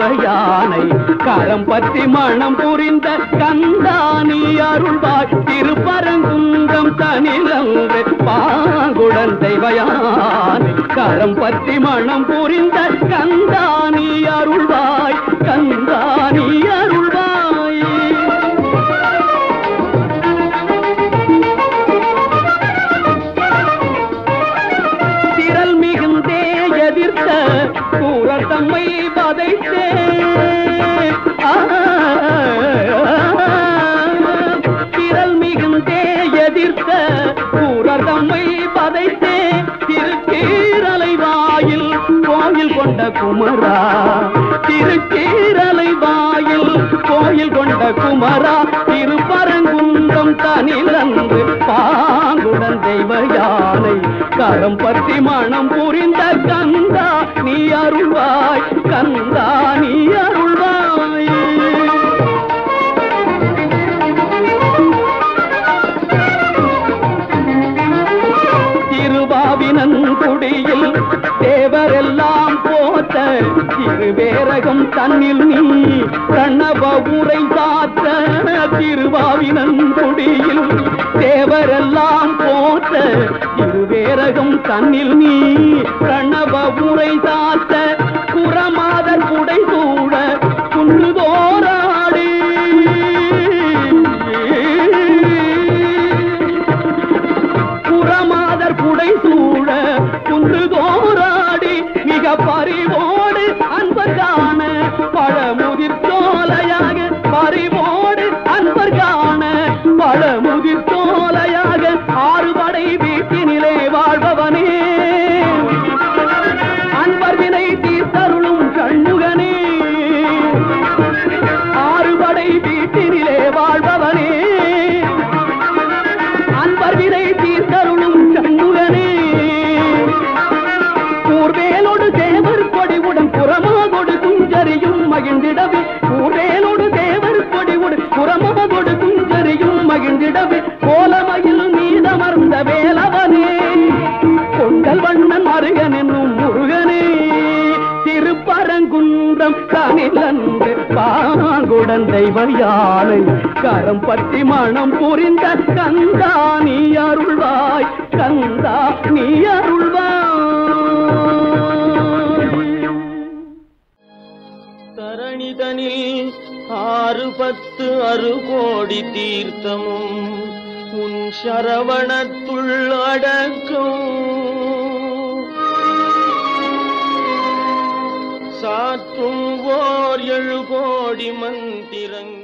தேவ யானை களம் பற்றி மனம் புரிந்த கந்தானி அருள்வாய் திருப்பரங்குன்றம் தனிலங்கு பாங்குடன் தேவ யானை களம் பற்றி மனம் புரிந்த கந்தானி அருள்வாய் கந்தானி அருள்வாய் திரள் மிகுந்தே எதிர்த்த கூரர் தம்மை வதைத்தே திரள் மிகுந்தே எதிர்த்த கூரர் தம்மை வதைத்தே திருக்கீரலை வாயில் கோயில் கொண்ட குமரா திருக்கீரலை வாயில் கோயில் கொண்ட குமரா திருப்பரங்குன்றம் தனிலங்கு பாங்குடன் தெய்வ யானை கரம் பற்றி மனம் புரிந்த கந்தா நீ அருள்வாய் கந்தா நீ அருள்வாய் திருவாவினன்குடியில் தேவரெல்லாம் போற்ற திருவேரகம் தன்னில் நீ பிரணவ உரை காத்த திருவாவினன்குடியில் தேவரெல்லாம் போற்ற திருவேரகம் தன்னில் நீ பிரணவ உரை காத்த புறமாதர் குடை சூழ குன்றுதோராடி புறமாதர் குடை சூழ குன்றுதோராடி மிக பரிவோடு அன்பர்கான பழமுதிர் சோலையாக பரிவோடு அன்பர்கான பழமுதிர் சோலையாக ஆறுபடை வீட்டினிலே வாழ்பவனே அன்பர் வினை தீர்த்தருளும் கண்ணுகனே ஆறுபடை வீட்டினிலே வாழ்பவனே அன்பர் வினை தீர்த்தருளும் கண்ணுகனே கூர்வேலோடு தேவர் கொடிவுடன் புறமாகோடு துஞ்சரியும் மகிழ்ந்திடவே கூர்வேலோடு தேவர் கொடிவுடன் புறமாகோடு துஞ்சரியும் மகிழ்ந்திடவே கோலமயில் நீதமர்ந்த வேலவனே கொண்டல் வண்ணன் மருகன் என்னும் முருகனே திருப்பரங்குன்றம் தனிலங்கு பாங்குடன் தெய்வ யானை கரம் பற்றி மனம் புரிந்த கந்தா நீ அருள்வாய் கந்தா நீ அருள்வாய் தரணிதனில் 6-10 அறுகோடி தீர்த்தமும் உன் சரவணத்துள் அடக்கும் சாற்றும் ஓர் 7 கோடி மந்திரங்கள்